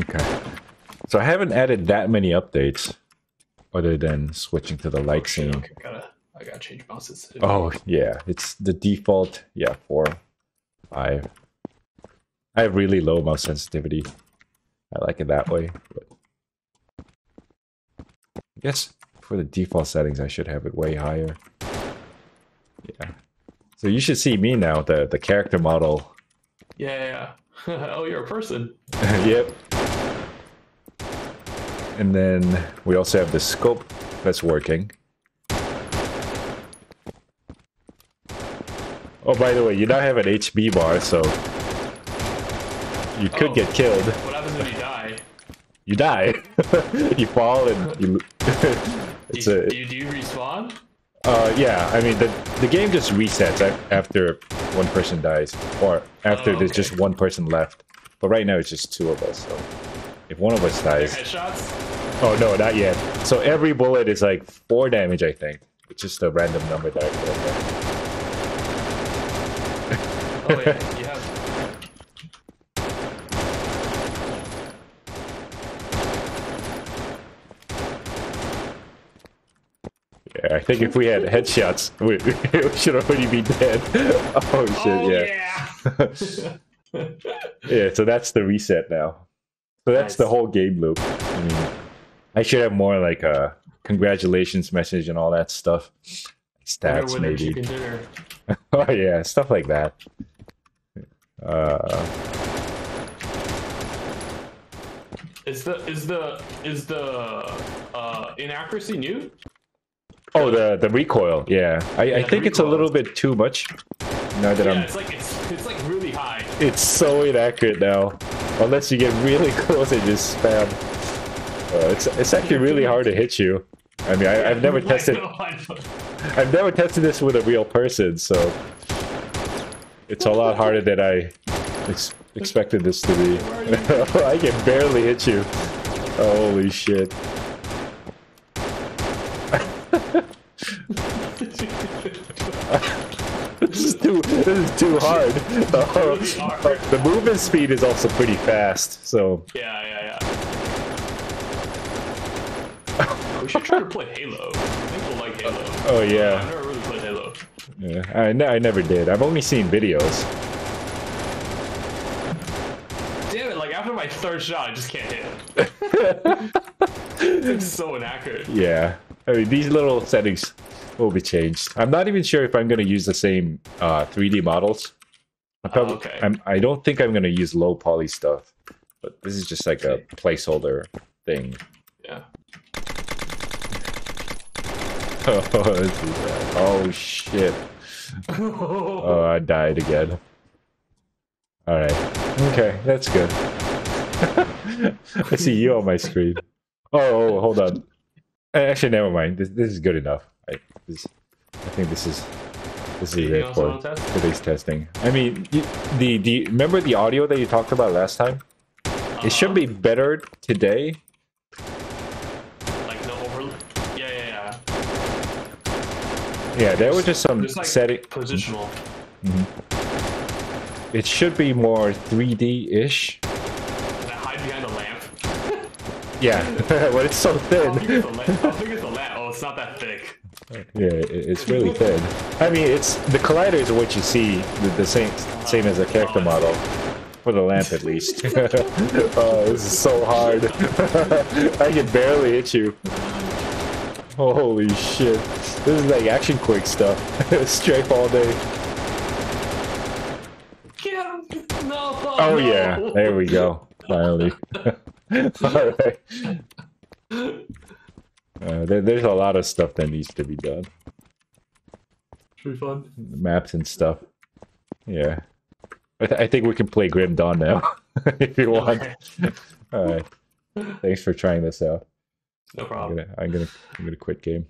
Okay. So I haven't added that many updates other than switching to the light scene. Okay, I gotta change mouse sensitivity. Oh, yeah. It's the default. Yeah, 4, 5. I have really low mouse sensitivity. I like it that way. But I guess for the default settings, I should have it way higher. Yeah. So you should see me now, the character model. Yeah. Oh, you're a person. Yep. And then we also have the scope that's working. Oh, by the way, you now have an HB bar, so you could get killed. What happens when you die? You die. You fall and you... do you respawn? Yeah, I mean, the game just resets after one person dies, or after there's just one person left. But right now it's just two of us, so if one of us dies... Headshots? Oh, no, not yet. So every bullet is like 4 damage, I think. It's just a random number that I put in there. Oh, yeah, you have... I think if we had headshots, we should already be dead. Oh shit, yeah. Yeah. Yeah, so that's the reset now. So that's the whole game loop. I mean, I should have more like a congratulations message and all that stuff. Stats maybe. Oh yeah, stuff like that. Is the inaccuracy new? Oh, the recoil, yeah. I think it's a little bit too much. Now that I'm... it's like really high. It's so inaccurate now. Unless you get really close and just spam. It's actually really hard to hit you. I mean, I've never tested... I've never tested this with a real person, so... It's a lot harder than I expected this to be. I can barely hit you. Holy shit. This is too hard. The movement speed is also pretty fast, so... Yeah. We should try to play Halo. I think we'll like Halo. Oh, yeah. I've never really played Halo. Yeah, I never did. I've only seen videos. Damn it, like, after my 3rd shot, I just can't hit it. It's so inaccurate. Yeah. I mean, these little settings will be changed. I'm not even sure if I'm going to use the same 3D models. I don't think I'm going to use low poly stuff, but this is just like a placeholder thing. Yeah. Oh shit! Oh, I died again. All right. Okay, that's good. I see you on my screen. Oh, hold on. Actually, never mind. This is good enough. I think this is it for today's testing. I mean, the remember the audio that you talked about last time? It should be better today. Like the overload. Yeah. Yeah, there were just some like setting positional. Mm-hmm. It should be more 3D-ish. Yeah, but it's so thin. How big is the lamp? Oh, it's not that thick. Yeah, it's really thin. I mean, it's the collider is what you see, the same as a character model. For the lamp, at least. Oh, this is so hard. I can barely hit you. Holy shit. This is like action quick stuff. Strafe all day. Oh, yeah. There we go. Finally. All right. There's a lot of stuff that needs to be done. Should be fun. Maps and stuff. Yeah. I think we can play Grim Dawn now, if you want. All right. Thanks for trying this out. No problem. I'm gonna quit game.